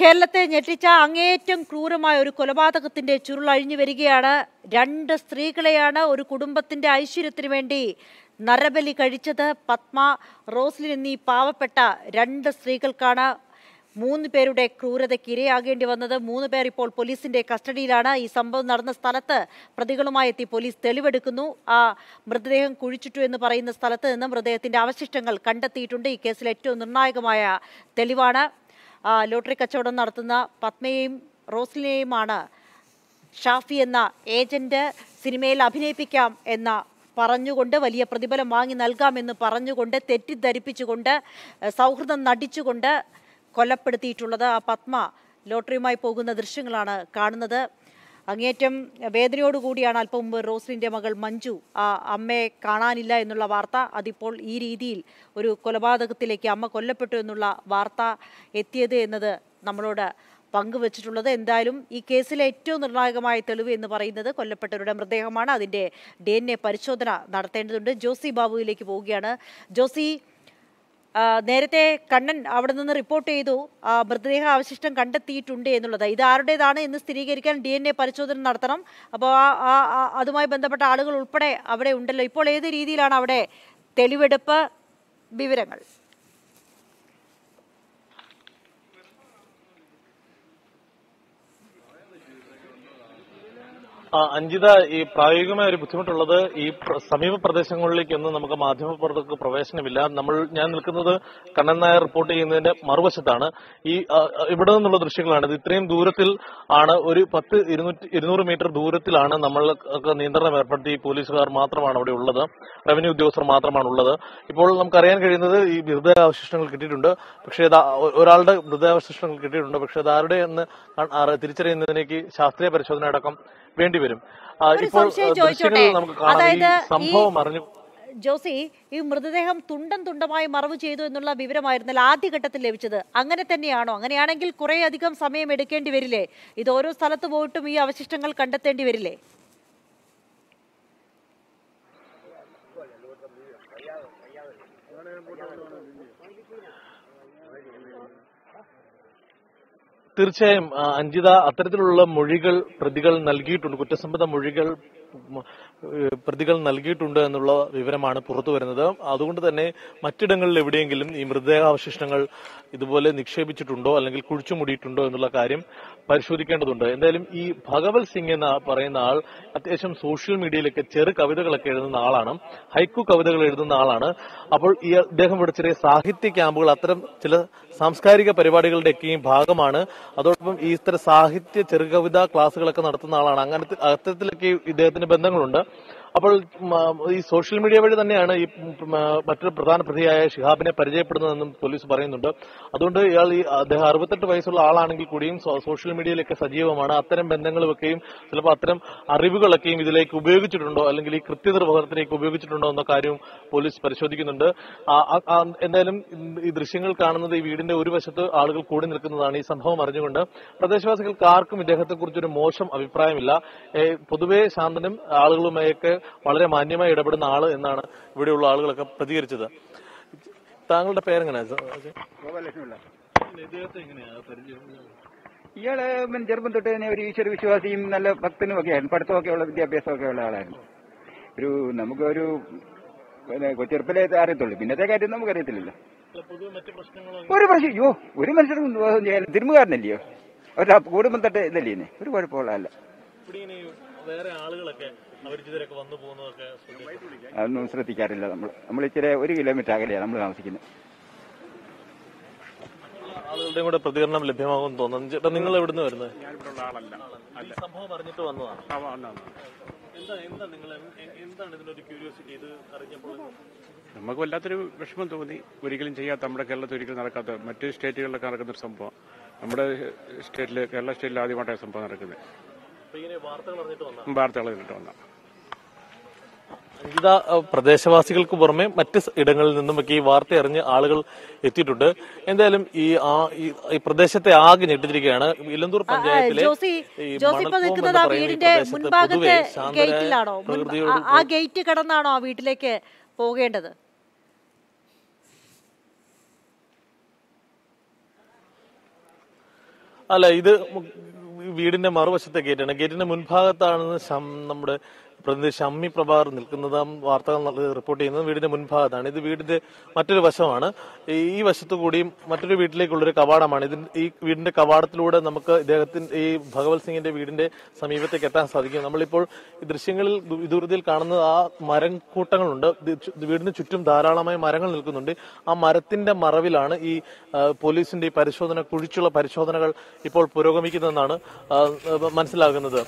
കേരളത്തെ ഞെട്ടിച്ച അങ്ങേറ്റം ക്രൂരമായ ഒരു കൊലപാതകത്തിന്റെ ചുരുളഴിഞ്ഞു വരികയാണ്. രണ്ട് സ്ത്രീകളെയാണ് ഒരു കുടുംബത്തിന്റെ ഐശ്വര്യത്തിന് വേണ്ടി നരബലി കഴിച്ചത്. പത്മ, റോസ്ലിൻ എന്നീ പാവപ്പെട്ട രണ്ട് സ്ത്രീകൾക്കാണ് മൂന്ന് പേരുടെ ക്രൂരതയ്ക്ക് ഇരയാകേണ്ടി വന്നത്. മൂന്ന് പേർ ഇപ്പോൾ പോലീസിന്റെ കസ്റ്റഡിയിലാണ്. ഈ സംഭവം നടന്ന സ്ഥലത്ത് പ്രതികളുമായി എത്തി പോലീസ് തെളിവെടുക്കുന്നു. ആ മൃതദേഹം കുഴിച്ചിട്ടു എന്ന് പറയുന്ന സ്ഥലത്ത് നിന്ന് മൃതദേഹത്തിന്റെ അവശിഷ്ടങ്ങൾ കണ്ടെത്തിയിട്ടുണ്ട്. ഈ കേസിൽ ഏറ്റവും നിർണായകമായ തെളിവാണ്. ലോട്ടറി കച്ചവടം നടത്തുന്ന പത്മയെയും റോസ്ലിനെയുമാണ് ഷാഫി എന്ന ഏജന്റ് സിനിമയിൽ അഭിനയിപ്പിക്കാം എന്ന പറഞ്ഞുകൊണ്ട്, വലിയ പ്രതിഫലം വാങ്ങി നൽകാമെന്ന് പറഞ്ഞുകൊണ്ട്, തെറ്റിദ്ധരിപ്പിച്ചുകൊണ്ട്, സൗഹൃദം നടിച്ചുകൊണ്ട് കൊലപ്പെടുത്തിയിട്ടുള്ളത്. ആ പത്മ ലോട്ടറിയുമായി പോകുന്ന ദൃശ്യങ്ങളാണ് കാണുന്നത്. അങ്ങേറ്റം വേദനയോടുകൂടിയാണ് അല്പം മുമ്പ് റോസ്ലിൻ്റെ മകൾ മഞ്ജു ആ അമ്മയെ കാണാനില്ല എന്നുള്ള വാർത്ത, അതിപ്പോൾ ഈ രീതിയിൽ ഒരു കൊലപാതകത്തിലേക്ക് അമ്മ കൊല്ലപ്പെട്ടു എന്നുള്ള വാർത്ത എത്തിയത് എന്നത് നമ്മളോട് പങ്കുവച്ചിട്ടുള്ളത്. എന്തായാലും ഈ കേസിലെ ഏറ്റവും നിർണായകമായ തെളിവ് എന്ന് പറയുന്നത് കൊല്ലപ്പെട്ടവരുടെ മൃതദേഹമാണ്. അതിൻ്റെ DNA പരിശോധന നടത്തേണ്ടതുണ്ട്. ജോസി ബാബുവിലേക്ക് പോവുകയാണ്. ജോസി, നേരത്തെ കണ്ണൻ അവിടെ നിന്ന് റിപ്പോർട്ട് ചെയ്തു മൃതദേഹ അവശിഷ്ടം കണ്ടെത്തിയിട്ടുണ്ട് എന്നുള്ളത്. ഇത് ആരുടേതാണ് എന്ന് സ്ഥിരീകരിക്കാൻ DNA പരിശോധന നടത്തണം. അപ്പോൾ അതുമായി ബന്ധപ്പെട്ട ആളുകൾ ഉൾപ്പെടെ അവിടെ ഉണ്ടല്ലോ. ഇപ്പോൾ ഏത് രീതിയിലാണ് അവിടെ തെളിവെടുപ്പ് വിവരങ്ങൾ? അഞ്ജിത, ഈ പ്രായോഗികമായ ഒരു ബുദ്ധിമുട്ടുള്ളത് ഈ സമീപ പ്രദേശങ്ങളിലേക്കൊന്നും നമുക്ക് മാധ്യമപ്രവർത്തകർക്ക് പ്രവേശനമില്ല. ഞാൻ നിൽക്കുന്നത് കണ്ണൻ നായർ റിപ്പോർട്ട് ചെയ്യുന്നതിന്റെ മറുവശത്താണ്. ഈ ഇവിടെ നിന്നുള്ള ദൃശ്യങ്ങളാണ്. ഇത്രയും ദൂരത്തിൽ ആണ്, ഒരു 200 മീറ്റർ ദൂരത്തിലാണ് നമ്മൾക്ക് നിയന്ത്രണം ഏർപ്പെടുത്തി പോലീസുകാർ മാത്രമാണ് അവിടെ ഉള്ളത്, റവന്യൂ ഉദ്യോഗസ്ഥർ മാത്രമാണ് ഉള്ളത്. ഇപ്പോൾ നമുക്കറിയാൻ കഴിയുന്നത് ഈ മൃതദേഹാവശിഷ്ടങ്ങൾ കിട്ടിയിട്ടുണ്ട്, പക്ഷേ ഒരാളുടെ മൃതദേഹാവശിഷ്ടങ്ങൾ കിട്ടിയിട്ടുണ്ട്, പക്ഷേ അത് ആരുടെ എന്ന് തിരിച്ചറിയുന്നതിനേക്ക് ശാസ്ത്രീയ പരിശോധന അടക്കം വരും. അതായത് ജോസി, ഈ മൃതദേഹം തുണ്ടം തുണ്ടമായി മറവ് ചെയ്തു എന്നുള്ള വിവരമായിരുന്നല്ലോ ആദ്യഘട്ടത്തിൽ ലഭിച്ചത്. അങ്ങനെ തന്നെയാണോ? അങ്ങനെയാണെങ്കിൽ കുറെ അധികം സമയം എടുക്കേണ്ടി വരില്ലേ? ഇത് ഓരോ സ്ഥലത്ത് പോയിട്ടും ഈ അവശിഷ്ടങ്ങൾ കണ്ടെത്തേണ്ടി വരില്ലേ? തീർച്ചയായും അഞ്ജിത, അത്തരത്തിലുള്ള മൊഴികൾ പ്രതികൾ നൽകിയിട്ടുണ്ട്, കുറ്റസംബന്ധ മൊഴികൾ പ്രതികൾ നൽകിയിട്ടുണ്ട് എന്നുള്ള വിവരമാണ് പുറത്തു വരുന്നത്. അതുകൊണ്ട് തന്നെ മറ്റിടങ്ങളിൽ എവിടെയെങ്കിലും ഈ മൃതദേഹാവശിഷ്ടങ്ങൾ ഇതുപോലെ നിക്ഷേപിച്ചിട്ടുണ്ടോ അല്ലെങ്കിൽ കുഴിച്ചുമൂടിയിട്ടുണ്ടോ എന്നുള്ള കാര്യം പരിശോധിക്കേണ്ടതുണ്ട്. എന്തായാലും ഈ ഭഗവത് സിംഗ് എന്ന് പറയുന്ന ആൾ അത്യാവശ്യം സോഷ്യൽ മീഡിയയിലൊക്കെ ചെറു കവിതകളൊക്കെ എഴുതുന്ന ആളാണ്, ഹൈക്കു കവിതകൾ എഴുതുന്ന ആളാണ്. അപ്പോൾ ഈ അദ്ദേഹം ഇവിടെ ചെറിയ സാഹിത്യ ക്യാമ്പുകൾ, അത്തരം ചില സാംസ്കാരിക പരിപാടികളുടെയൊക്കെയും ഭാഗമാണ്. അതോടൊപ്പം ഈ ഇത്തരം സാഹിത്യ ചെറുകവിതാ ക്ലാസുകളൊക്കെ നടത്തുന്ന ആളാണ്. അങ്ങനത്തെ അത്തരത്തിലൊക്കെ ഇദ്ദേഹത്തിന്റെ ബന്ധങ്ങളുണ്ട്. അപ്പോൾ ഈ സോഷ്യൽ മീഡിയ വഴി തന്നെയാണ് ഈ മറ്റൊരു പ്രധാന പ്രതിയായ ഷിഹാബിനെ പരിചയപ്പെടുന്നതെന്നും പോലീസ് പറയുന്നുണ്ട്. അതുകൊണ്ട് ഇയാൾ, ഈ അദ്ദേഹം 68 വയസ്സുള്ള ആളാണെങ്കിൽ കൂടിയും സോഷ്യൽ മീഡിയയിലൊക്കെ സജീവമാണ്. അത്തരം ബന്ധങ്ങളുമൊക്കെയും ചിലപ്പോൾ അത്തരം അറിവുകളൊക്കെയും ഇതിലേക്ക് ഉപയോഗിച്ചിട്ടുണ്ടോ അല്ലെങ്കിൽ ഈ കൃത്യനിർവഹണത്തിലേക്ക് ഉപയോഗിച്ചിട്ടുണ്ടോ എന്ന കാര്യവും പോലീസ് പരിശോധിക്കുന്നുണ്ട്. എന്തായാലും ഈ ദൃശ്യങ്ങൾ കാണുന്നത് ഈ വീടിന്റെ ഒരു വശത്ത് ആളുകൾ കൂടി നിൽക്കുന്നതാണ്. ഈ സംഭവം അറിഞ്ഞുകൊണ്ട് പ്രദേശവാസികൾക്ക് ആർക്കും ഇദ്ദേഹത്തെക്കുറിച്ചൊരു മോശം അഭിപ്രായമില്ല. പൊതുവെ ശാന്തനും ആളുകളുമായൊക്കെ വളരെ മാന്യമായി ഇടപെടുന്ന ആള് എന്നാണ് ഇവിടെയുള്ള ആളുകളൊക്കെ പ്രതികരിച്ചത്. താങ്കളുടെ പേരെങ്ങനെയാ? ഇയാള് ചെറുപ്പം തൊട്ട് തന്നെ ഒരു ഈശ്വര വിശ്വാസിയും നല്ല ഭക്തനും ഒക്കെ ആയിരുന്നു. പഠിത്തമൊക്കെ ഉള്ള, വിദ്യാഭ്യാസമൊക്കെ ഉള്ള ആളായിരുന്നു. ഒരു നമുക്കൊരു ചെറുപ്പലേ അറിയത്തുള്ളൂ, പിന്നത്തെ കാര്യം നമുക്കറിയത്തില്ലല്ലോ. ഒരു പക്ഷേ യോ ഒരു മനുഷ്യർക്കും തിരുമുകാരനല്ലയോ, അവരുടെ കൂടുമ്പം തട്ട് ഇതല്ലേ ഒരു കുഴപ്പമുള്ള അല്ല. അതൊന്നും ശ്രദ്ധിക്കാറില്ല നമ്മൾ ഇച്ചിരി 1 കിലോമീറ്റർ അകലെയാണ് നമ്മൾ താമസിക്കുന്നത്. ആളുകളുടെ കൂടെ പ്രതികരണം ലഭ്യമാകുമെന്ന് തോന്നുന്നു. ചേട്ടാ, നിങ്ങൾ എവിടുന്ന് വരുന്നത്? സംഭവം അറിഞ്ഞിട്ട് വന്നതാണ്. നമുക്ക് വല്ലാത്തൊരു വിഷമം തോന്നി. ഒരിക്കലും ചെയ്യാത്ത, നമ്മുടെ കേരളത്തിൽ ഒരിക്കലും നടക്കാത്ത, മറ്റ് സ്റ്റേറ്റുകളിലൊക്കെ നടക്കുന്ന ഒരു സംഭവം നമ്മുടെ സ്റ്റേറ്റില്, കേരള സ്റ്റേറ്റിൽ ആദ്യമായിട്ടാണ് സംഭവം നടക്കുന്നത്. വിവിധ പ്രദേശവാസികൾക്ക് പുറമെ മറ്റ് ഇടങ്ങളിൽ നിന്നുമൊക്കെ ഈ വാർത്ത അറിഞ്ഞ് ആളുകൾ എത്തിയിട്ടുണ്ട്. എന്തായാലും ഈ പ്രദേശത്തെ ആകെ ഞെട്ടിച്ചിരിക്കുകയാണ്. ഇലന്തൂർ പഞ്ചായത്തിലെ ഗേറ്റ് കടന്നാണോ ആ വീട്ടിലേക്ക് പോകേണ്ടത്? അല്ല, ഇത് വീടിന്റെ മറുവശത്തെ ഗേറ്റാണ്. ഗേറ്റിന്റെ മുൻഭാഗത്താണ് നമ്മുടെ പ്രതിനിധി ഷമ്മി പ്രഭാർ നിൽക്കുന്നത്. വാർത്തകൾ റിപ്പോർട്ട് ചെയ്യുന്നത് വീടിന്റെ മുൻഭാഗത്താണ്. ഇത് വീടിന്റെ മറ്റൊരു വശമാണ്. ഈ വശത്തു കൂടിയും മറ്റൊരു വീട്ടിലേക്കുള്ളൊരു കവാടമാണ്. ഈ വീടിന്റെ കവാടത്തിലൂടെ നമുക്ക് ഇദ്ദേഹത്തിന്റെ ഈ ഭഗവത് സിംഗിന്റെ വീടിന്റെ സമീപത്തേക്ക് എത്താൻ സാധിക്കും. നമ്മളിപ്പോൾ ഈ ദൃശ്യങ്ങളിൽ വിദൂരതയിൽ കാണുന്നത് ആ മരക്കൂട്ടങ്ങളുണ്ട്. വീടിന് ചുറ്റും ധാരാളമായി മരങ്ങൾ നിൽക്കുന്നുണ്ട്. ആ മരത്തിന്റെ മറവിലാണ് ഈ പോലീസിന്റെ ഈ പരിശോധന, കുഴിച്ചുള്ള പരിശോധനകൾ ഇപ്പോൾ പുരോഗമിക്കുന്നതെന്നാണ് മനസ്സിലാകുന്നത്.